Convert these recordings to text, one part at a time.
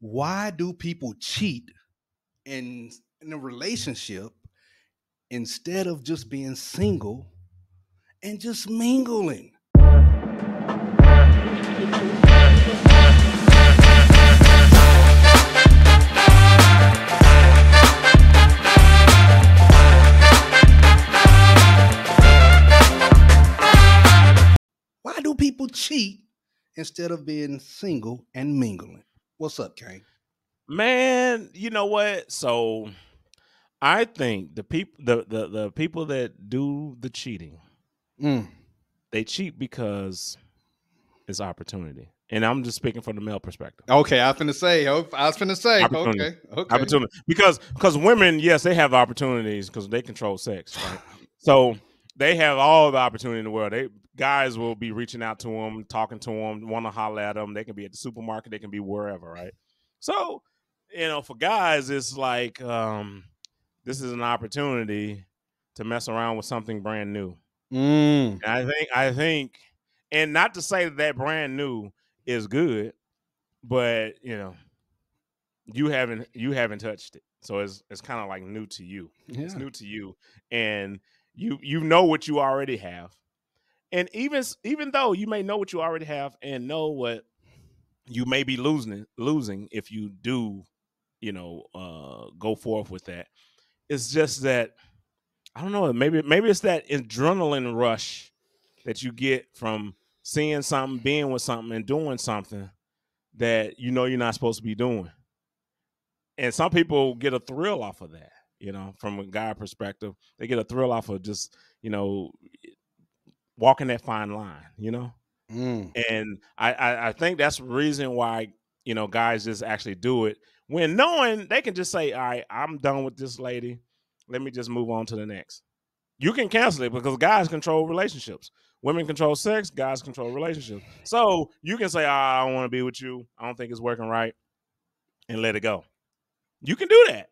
why do people cheat in a relationship instead of just being single and just mingling? Why do people cheat instead of being single and mingling? What's up, Kane? Man, you know what? So I think the people that do the cheating, they cheat because it's opportunity. And I'm just speaking from the male perspective. Okay, I was finna say. Okay. Opportunity. Because women, yes, they have opportunities because they control sex, right? So they have all the opportunity in the world. Guys will be reaching out to them, talking to them, want to holler at them. They can be at the supermarket. They can be wherever, right? So, you know, for guys, it's like this is an opportunity to mess around with something brand new. Mm. I think, and not to say that brand new is good, but you know, you haven't touched it, so it's kind of like new to you. Yeah. It's new to you, and you know what you already have, and even though you may know what you already have and know what you may be losing if you do, you know, go forth with that. It's just that, I don't know, maybe it's that adrenaline rush that you get from seeing something, being with something, and doing something that you know you're not supposed to be doing. And some people get a thrill off of that, you know, from a guy perspective. They get a thrill off of just, you know, walking that fine line, you know? Mm. And I think that's the reason why, you know, guys just actually do it, when knowing they can just say, all right, I'm done with this lady. Let me just move on to the next. You can cancel it because guys control relationships. Women control sex. Guys control relationships. So you can say, oh, I don't want to be with you. I don't think it's working right, and let it go. You can do that.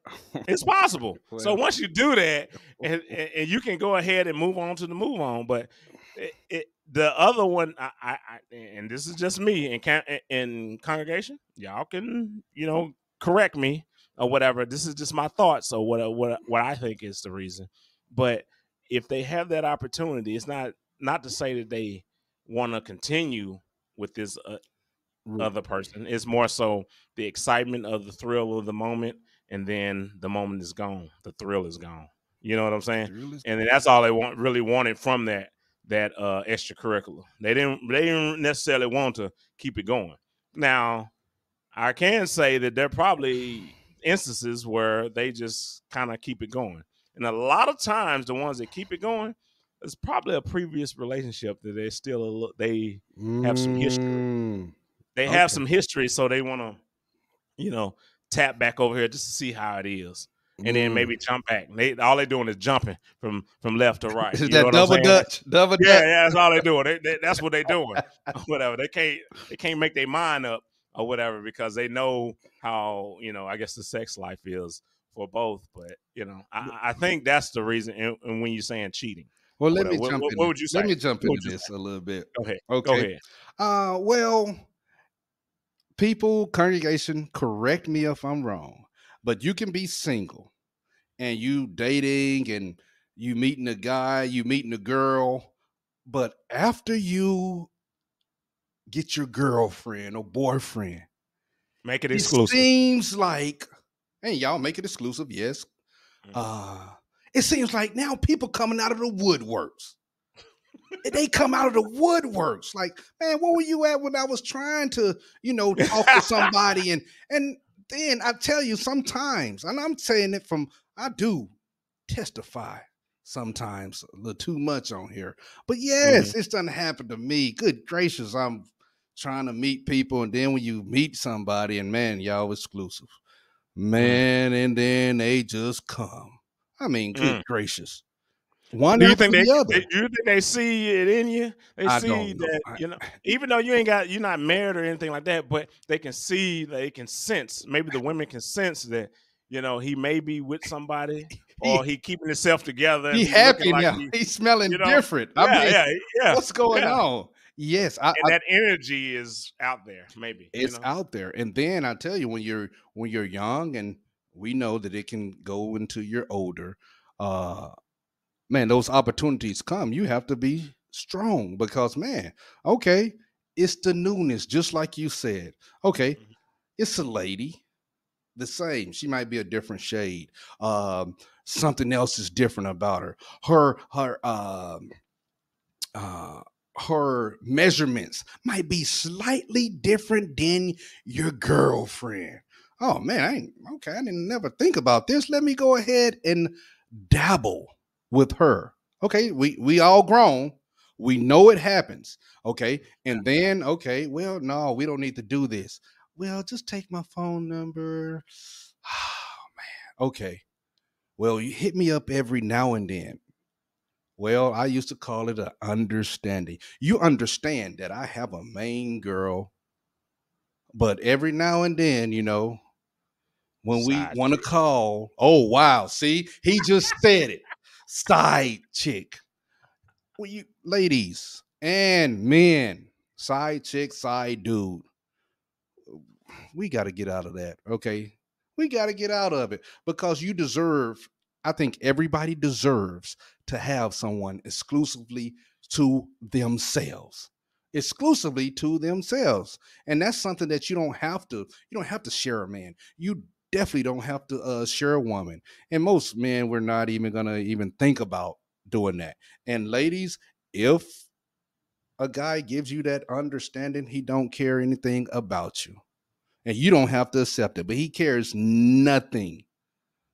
It's possible. So once you do that, and you can go ahead and move on. But the other one, I and this is just me, in congregation, y'all can, you know, correct me or whatever. This is just my thoughts or what I think is the reason. But if they have that opportunity, it's not to say that they want to continue with this other person. It's more so the excitement of the thrill of the moment, and then the moment is gone. The thrill is gone. You know what I'm saying? And then that's all they really wanted from that extracurricular. They didn't necessarily want to keep it going. Now, I can say that there are probably instances where they just kind of keep it going. And a lot of times the ones that keep it going, it's probably a previous relationship that they still, they have some history. They have some history, so they want to, you know, tap back over here just to see how it is. And then maybe jump back. All they're doing is jumping from left to right. You know what I'm saying? Double dutch. Yeah, that's all they're doing. That's what they're doing. Whatever. They can't make their mind up or whatever, because they know how, you know, I guess the sex life is for both. But, you know, I think that's the reason. And when you're saying cheating. Well, let me jump into this a little bit. Go ahead. Okay. Go ahead. Well, people, congregation, correct me if I'm wrong, but you can be single and you dating and you meeting a guy, you meeting a girl, but after you get your girlfriend or boyfriend, make it exclusive. It seems like, and y'all make it exclusive, yes. It seems like now people coming out of the woodworks. They come out of the woodworks. Like, man, where were you at when I was trying to, you know, talk to somebody? And then I tell you sometimes, and I'm saying it from, I do testify sometimes a little too much on here. But yes, it's done happen to me. Good gracious, I'm trying to meet people. And then when you meet somebody and, man, y'all exclusive. Man, and then they just come. I mean, good gracious. One after the other. Do you think they see it in you? They see that, you know, even though you're not married or anything like that, but they can see, they can sense, maybe the women can sense that, you know, he may be with somebody or he keeping himself together. He's happy now. He's smelling different. I mean, what's going on? Yes, and that energy is out there. Maybe it's out there. And then I tell you, when you're young, and we know that it can go into your older, man, those opportunities come. You have to be strong because, man, okay, it's the newness, just like you said. Okay, it's a lady, the same. She might be a different shade. Something else is different about her. Her measurements might be slightly different than your girlfriend. Oh man, I didn't never think about this. Let me go ahead and dabble with her. Okay, we all grown. We know it happens. Okay, and then okay, well, no, we don't need to do this. Well, just take my phone number. Oh man, okay. Well, you hit me up every now and then. Well, I used to call it an understanding. You understand that I have a main girl, but every now and then, when we want to call, oh, wow. See, he just said it. Side chick. Well, you ladies and men, side chick, side dude. We got to get out of that. Okay. We got to get out of it because you deserve, I think everybody deserves to have someone exclusively to themselves, And that's something that you don't have to share a man. You definitely don't have to share a woman. And most men, we're not even going to even think about doing that. And ladies, if a guy gives you that understanding, he don't care anything about you and you don't have to accept it, but he cares nothing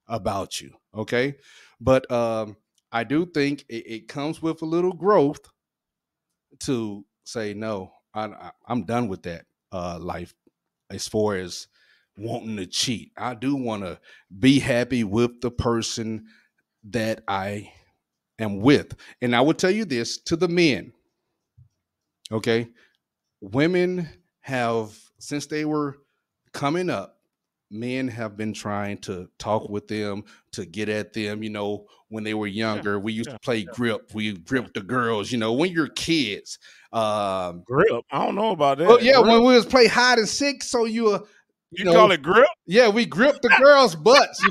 about you. Okay. But, I do think it comes with a little growth to say, no, I'm done with that life as far as wanting to cheat. I do want to be happy with the person that I am with. And I will tell you this to the men. Okay. Women have, since they were coming up, men have been trying to talk with them, to get at them. When they were younger, we used to play grip. We gripped the girls. When you're kids, grip. I don't know about that. Oh yeah, grip. When we was play hide and seek. So you call it grip? Yeah, we gripped the girls' butts.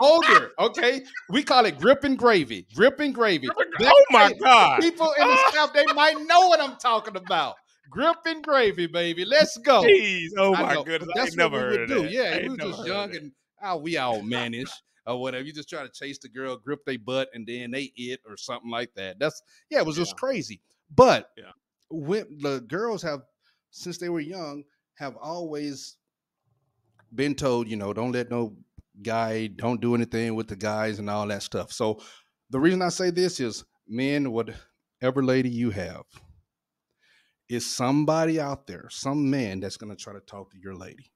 Older. Okay, we call it grip and gravy. Grip and gravy. Oh my God! People in the South, they might know what I'm talking about. Grip and gravy, baby. Let's go. Jeez, oh my goodness. That's what we would do. Yeah, we were just young and we all mannish or whatever. You just try to chase the girl, grip their butt, and then they it or something like that. It was just crazy. But when the girls have, since they were young, have always been told, don't let no guy, don't do anything with the guys and all that stuff. So the reason I say this is, men, whatever lady you have, is somebody out there, some man that's going to try to talk to your lady.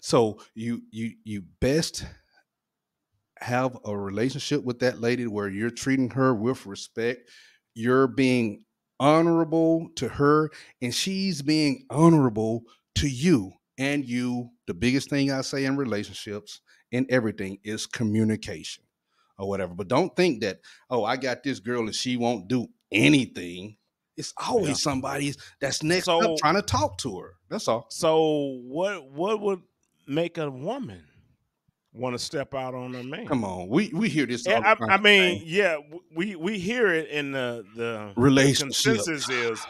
So you best have a relationship with that lady where you're treating her with respect. You're being honorable to her and she's being honorable to you. And the biggest thing I say in relationships and everything is communication or whatever. But don't think that, oh, I got this girl and she won't do anything. It's always somebody that's next up trying to talk to her. That's all. So what would make a woman want to step out on a man? Come on, we hear this. We hear it in the relationship. The consensus is,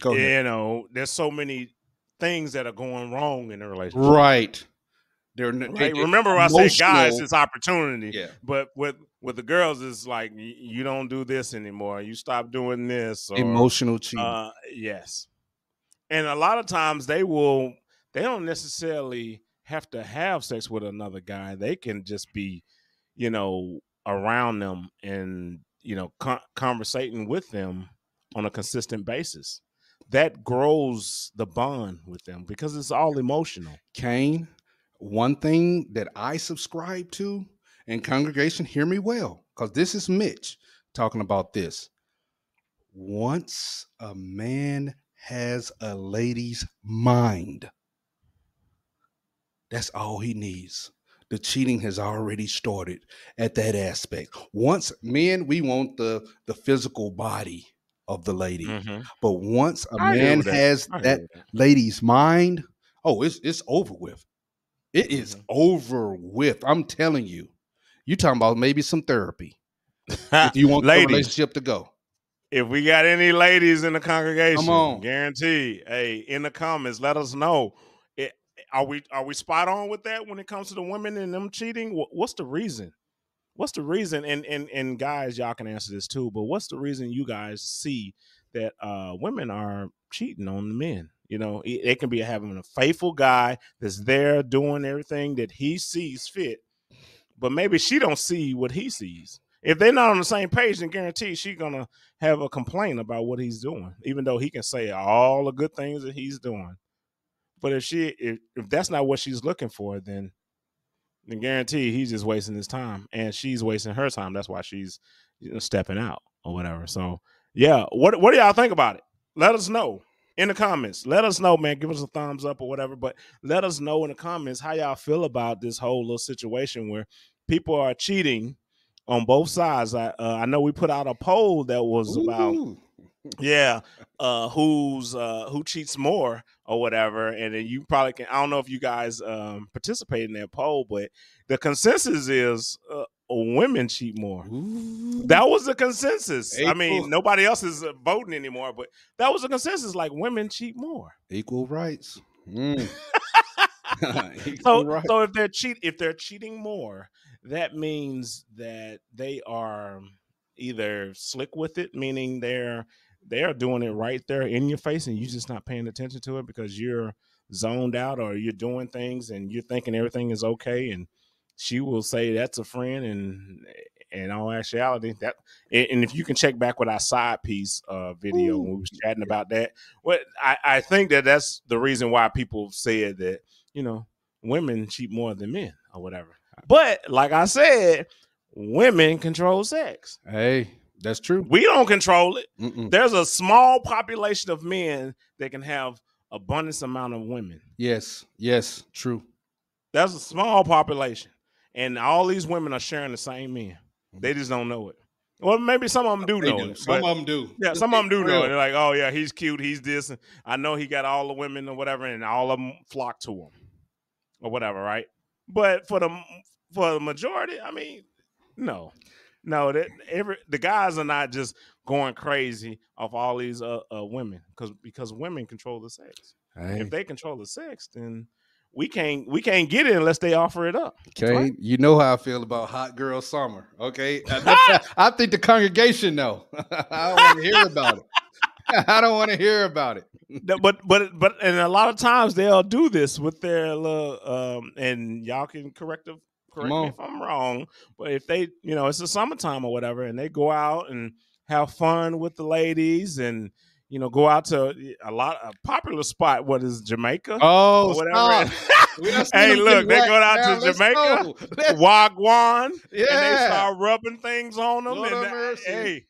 there's so many things that are going wrong in the relationship. Right. Remember I said guys, it's opportunity. Yeah. But with the girls, it's like you don't do this anymore. You stop doing this. Or, emotional cheating. Yes. And a lot of times they don't necessarily have to have sex with another guy. They can just be, around them and, conversating with them on a consistent basis. That grows the bond with them because it's all emotional. Kane. One thing that I subscribe to, and congregation, hear me well, because this is Mitch talking about this. Once a man has a lady's mind, that's all he needs. the cheating has already started at that aspect. Once men, we want the physical body of the lady, mm-hmm. but once a man has that lady's mind, oh, it's over with. It is over with. I'm telling you. You're talking about maybe some therapy if you want the relationship to go. If we got any ladies in the congregation, guarantee, hey, in the comments, let us know. Are we spot on with that when it comes to the women and them cheating? What's the reason? What's the reason? And guys, y'all can answer this too, but what's the reason you guys see that women are cheating on the men? You know, it can be having a faithful guy that's there doing everything that he sees fit, but maybe she don't see what he sees. If they're not on the same page, then guarantee she's going to have a complaint about what he's doing, even though he can say all the good things that he's doing. But if that's not what she's looking for, then guarantee he's just wasting his time and she's wasting her time. That's why she's stepping out or whatever. So, yeah, what do y'all think about it? Let us know. In the comments, let us know, man. Give us a thumbs up or whatever, but let us know in the comments how y'all feel about this whole little situation where people are cheating on both sides. I know we put out a poll that was about, who cheats more or whatever, and then you probably can. I don't know if you guys participate in that poll, but the consensus is women cheat more. Ooh. That was the consensus. Equal. I mean, nobody else is voting anymore, but that was the consensus. Like, women cheat more. Equal rights. Mm. So if they're cheating more, that means that they are either slick with it, meaning they're doing it right there in your face, and you're just not paying attention to it because you're zoned out or you're doing things and you're thinking everything is okay, and she will say that's a friend, and in all actuality, that. And if you can check back with our side piece video, ooh, when we was chatting about that, well, I think that's the reason why people said that, you know, women cheat more than men or whatever. But like I said, women control sex. Hey, that's true. We don't control it. Mm-mm. There's a small population of men that can have abundance amount of women. Yes, true. That's a small population. And all these women are sharing the same men. They just don't know it. Well, maybe some of them do know it. Some of them do. Yeah, some of them do know it. They're like, oh, yeah, he's cute. He's this. And I know he got all the women or whatever, and all of them flock to him or whatever, right? But for the majority, I mean, no, the guys are not just going crazy off all these women because women control the sex. Hey. If they control the sex, then we can't get it unless they offer it up. Okay, right. You know how I feel about Hot Girl Summer. Okay, I think the congregation know. I don't want to hear about it. I don't want to hear about it. But and a lot of times they'll do this with their little and y'all can correct me if I'm wrong. But if they, you know, it's the summertime or whatever, and they go out and have fun with the ladies and, you know, go out to a popular spot. What is Jamaica? Oh, whatever. Hey, look, they go out to Jamaica, Wagwan, yeah, and they start rubbing things on them. Lord and hey,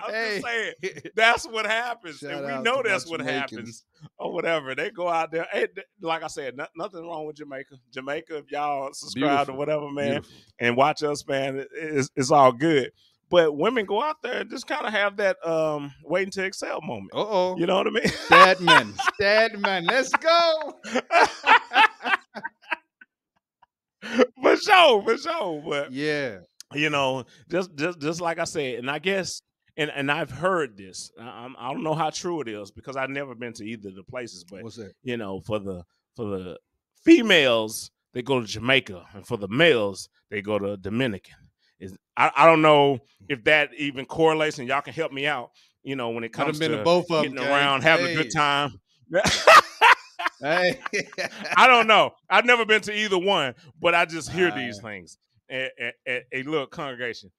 I'm just saying, that's what happens, and we know that's what happens or whatever. They go out there. Hey, like I said, nothing wrong with Jamaica. Jamaica, if y'all subscribe or whatever, man, and watch us, man, it's all good. But women go out there and just kind of have that waiting to excel moment. Uh-oh. You know what I mean? Dead man. Let's go. For sure. But yeah. You know, just like I said, and I guess, and I've heard this. I don't know how true it is because I've never been to either of the places. But, what's that? You know, for the females, they go to Jamaica. And for the males, they go to Dominican. I don't know if that even correlates, and y'all can help me out, you know, when it comes to both of getting around, having a good time. Hey. I don't know. I've never been to either one, but I just hear these things. Hey, look, congregation,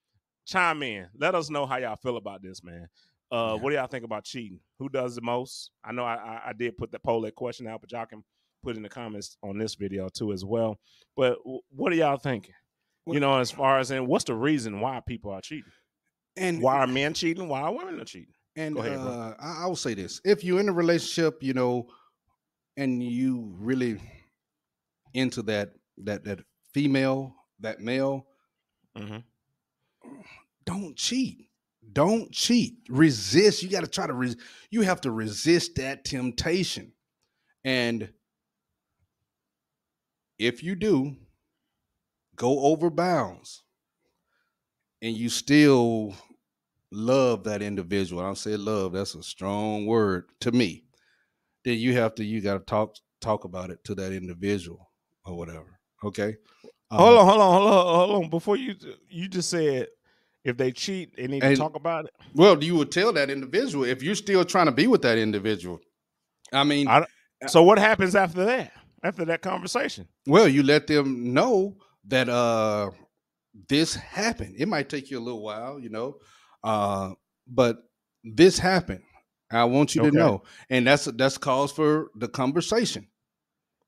chime in. Let us know how y'all feel about this, man. What do y'all think about cheating? Who does the most? I know I did put the poll question out, but y'all can put in the comments on this video too as well. But what are y'all thinking? You know, as far as what's the reason why people are cheating, and why are men cheating, why are women are cheating? And go ahead, bro. I will say this: if you're in a relationship, you know, and you really into that female, that male, mm-hmm. Don't cheat. Don't cheat. Resist. You got to try to you have to resist that temptation. And if you do go over bounds and you still love that individual, I'll say love, that's a strong word to me, then you got to talk about it to that individual or whatever. Okay. Hold on. Before you just said, if they cheat, they need to talk about it. Well, you would tell that individual if you're still trying to be with that individual. I mean, so what happens after that? After that conversation? Well, you let them know that this happened. It might take you a little while, but this happened. I want you to know, and that's cause for the conversation.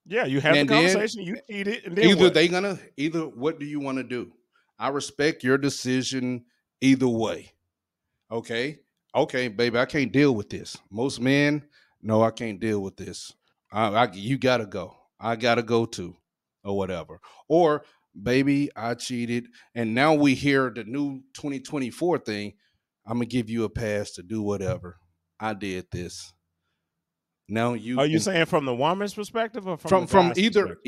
Yeah, you have a conversation. You eat it, and then what do you want to do? I respect your decision either way. Okay, baby, I can't deal with this. Most men, no, I can't deal with this. You gotta go. I gotta go too, or whatever. Or baby, I cheated, and now we hear the new 2024 thing. I'm gonna give you a pass to do whatever. I did this. Now you are you saying from the woman's perspective or from either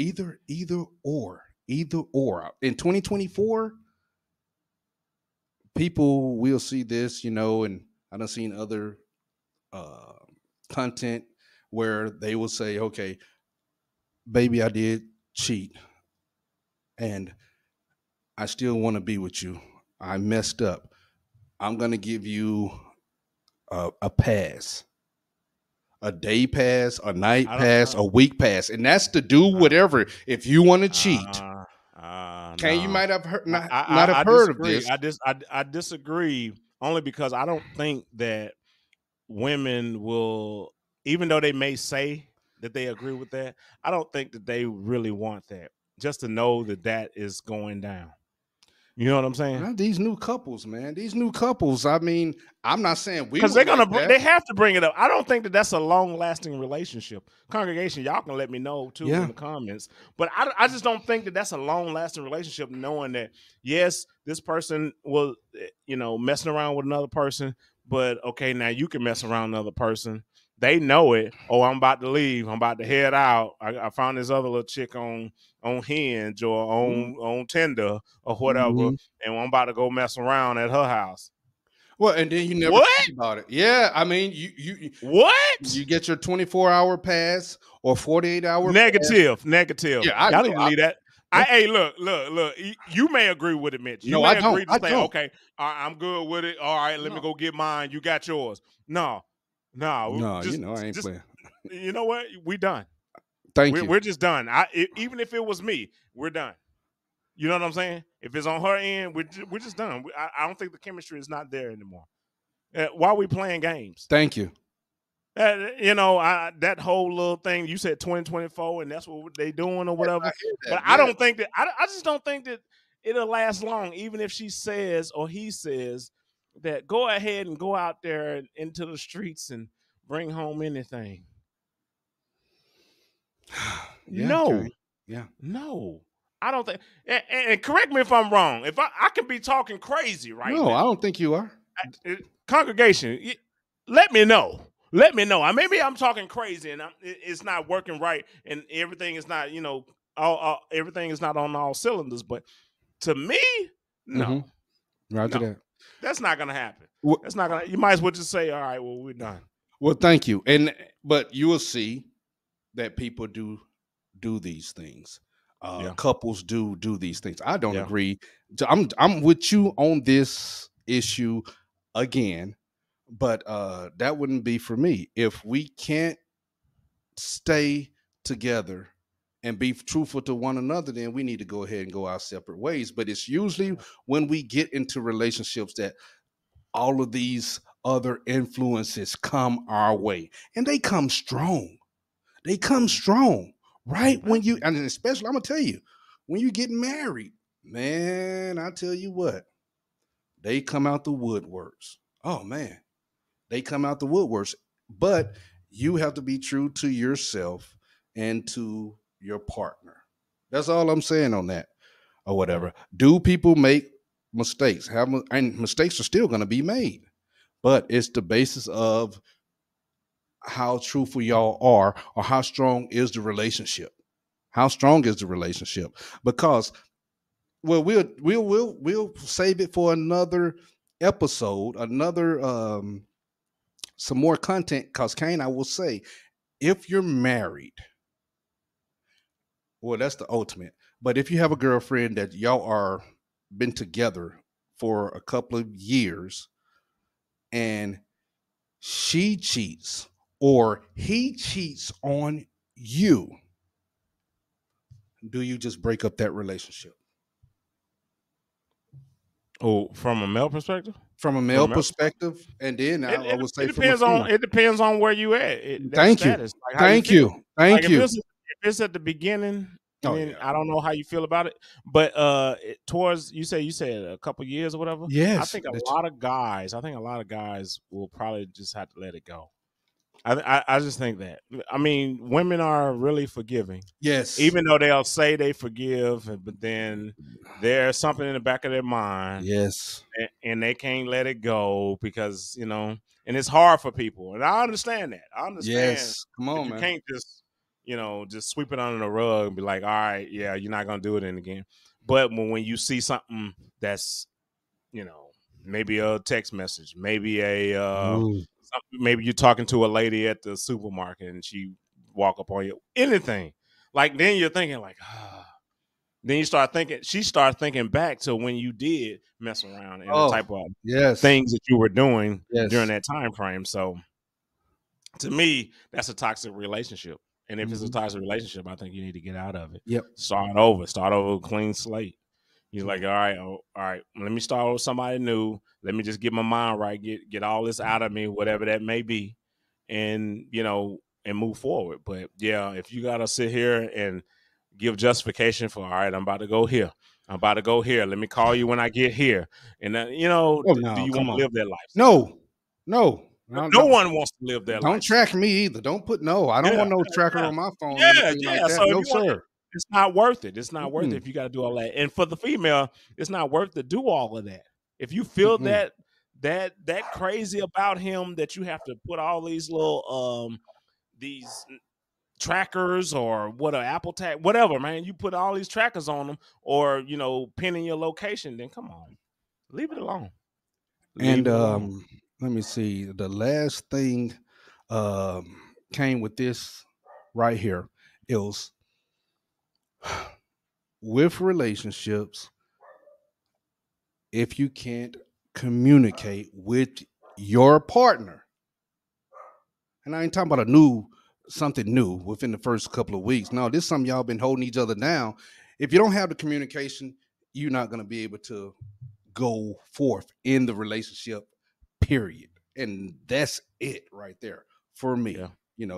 or in 2024, people will see this, and I done seen other content where they will say, okay, baby, I did cheat and I still want to be with you. I messed up. I'm going to give you a pass. A day pass, a night pass, a week pass, and that's to do whatever. If you want to cheat, no. You might have heard of this. I disagree only because I don't think that women will, even though they may say that they agree with that, I don't think that they really want that. Just to know that is going down. You know what I'm saying? Now, these new couples, I mean, I'm not saying we, because they have to bring it up. I don't think that's a long lasting relationship. Congregation, y'all can let me know too in the comments. But I just don't think that's a long lasting relationship, knowing that, yes, this person was, messing around with another person, but okay, now you can mess around another person. They know it. Oh, I'm about to leave. I'm about to head out. I found this other little chick on Hinge or on Tinder or whatever, and I'm about to go mess around at her house. Well, and then you never think about it. Yeah, I mean, you what? You get your 24-hour pass or 48-hour negative pass. Negative. Yeah, y'all need to leave that. Hey, look. You may agree with it, Mitch. You may agree to say, okay, I'm good with it. All right, let me go get mine. You got yours. No, I ain't playing. You know what? We done. Thank you. We're just done. Even if it was me, we're done. You know what I'm saying? If it's on her end, we're just done. I don't think the chemistry is not there anymore. Why are we playing games? Thank you. That whole little thing you said, 2024, and that's what they doing or whatever. I don't think that. I just don't think that it'll last long. Even if she says or he says that, go ahead and go out there and into the streets and bring home anything. No. I don't think. And correct me if I'm wrong. If I can be talking crazy now. No, I don't think you are. Congregation, let me know. Maybe I'm talking crazy and it's not working right, and everything is not, everything is not on all cylinders. But to me, no. Roger that. That's not gonna happen. You might as well just say, all right, well, we're done. Well, thank you. But you will see that people do these things. Couples do these things. I don't agree. I'm with you on this issue again, but that wouldn't be for me. If we can't stay together and be truthful to one another, then we need to go ahead and go our separate ways. But it's usually when we get into relationships that all of these other influences come our way, and they come strong. They come strong, right? And especially, I'm gonna tell you, when you get married, man, I tell you what, they come out the woodworks. Oh man, they come out the woodworks. But you have to be true to yourself and to your partner. That's all I'm saying on that or whatever. Do people make mistakes? And mistakes are still going to be made. But it's the basis of how truthful y'all are or how strong is the relationship. How strong is the relationship? Because, well, we'll save it for another episode, another some more content. Because, Kane, I will say, if you're married, well, that's the ultimate. But if you have a girlfriend that y'all are been together for a couple of years and she cheats or he cheats on you, do you just break up that relationship? Oh, from a male perspective? From a male perspective, and then I would say it depends on where you at. Thank you. If it's at the beginning, I don't know how you feel about it, but towards you said a couple years or whatever. Yes, I think a lot of guys will probably just have to let it go. I just think that. I mean, women are really forgiving. Yes. Even though they'll say they forgive, but then there's something in the back of their mind. Yes. And they can't let it go because, and it's hard for people. And I understand that. I understand. Yes. Come on, man. You can't just, just sweep it under the rug and be like, all right, yeah, you're not going to do it again. But when you see something that's, maybe a text message, maybe a... maybe you're talking to a lady at the supermarket and she walk up on you. Anything. Like, then you're thinking like, Then she started thinking back to when you did mess around and the type of things that you were doing during that time frame. So to me, that's a toxic relationship. And if it's a toxic relationship, I think you need to get out of it. Yep. Start over with a clean slate. He's like, all right, let me start with somebody new. Let me just get my mind right, get all this out of me, whatever that may be, and, and move forward. But, yeah, if you got to sit here and give justification for, all right, I'm about to go here. Let me call you when I get here. And, do you want to live that life? No, one wants to live that life. Don't track me either. Don't put I don't want no tracker on my phone. Yeah. Like so no, sir. It's not worth it. It's not worth it if you got to do all that. And for the female, it's not worth to do all of that. If you feel that crazy about him that you have to put all these little these trackers or Apple tag, whatever, man, you put all these trackers on them or pinning your location, then come on, leave it alone. Let me see. The last thing came with this right here. It was. With relationships, if you can't communicate with your partner, and I ain't talking about something new within the first couple of weeks. No, this is something y'all been holding each other down. If you don't have the communication, you're not going to be able to go forth in the relationship, period. And that's it right there for me. Yeah.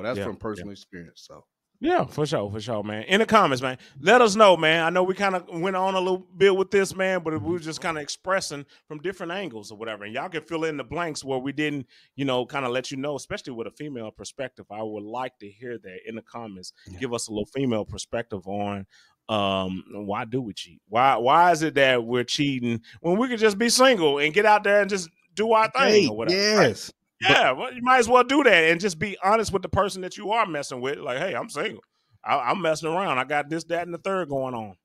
That's from personal experience. So. Yeah, for sure, man. In the comments, man, let us know, man. I know we kind of went on a little bit with this, man, but we were just kind of expressing from different angles or whatever. And y'all can fill in the blanks where we didn't, kind of let you know, especially with a female perspective. I would like to hear that in the comments. Yeah. Give us a little female perspective on why do we cheat? Why is it that we're cheating when we could just be single and get out there and just do our thing or whatever? Yes. Right? Yeah, well, you might as well do that and just be honest with the person that you are messing with. Like, hey, I'm single. I'm messing around. I got this, that, and the third going on.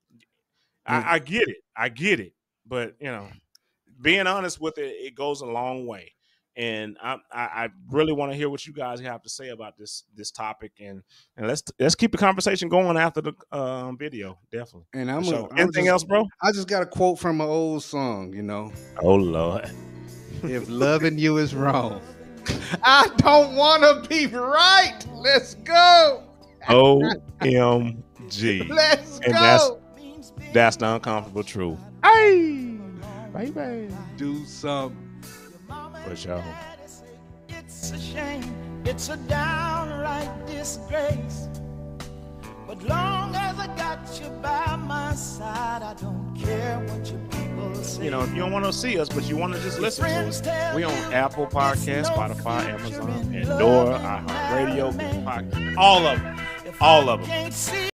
I get it. But, being honest with it, it goes a long way. And I really want to hear what you guys have to say about this topic. And let's keep the conversation going after the video, definitely. And anything else, bro? I just got a quote from an old song, Oh, Lord. If loving you is wrong. I don't want to be right. Let's go. OMG. Let's go. That's the uncomfortable truth. Hey, baby. Do something. For sure. It's a shame. It's a downright disgrace. But long as I got you by my side, I don't care what you do. If you don't want to see us, but you want to just listen to us, we on Apple Podcasts, Spotify, Amazon, Pandora, iHeartRadio, Google Podcasts, all of them.